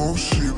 Bullshit.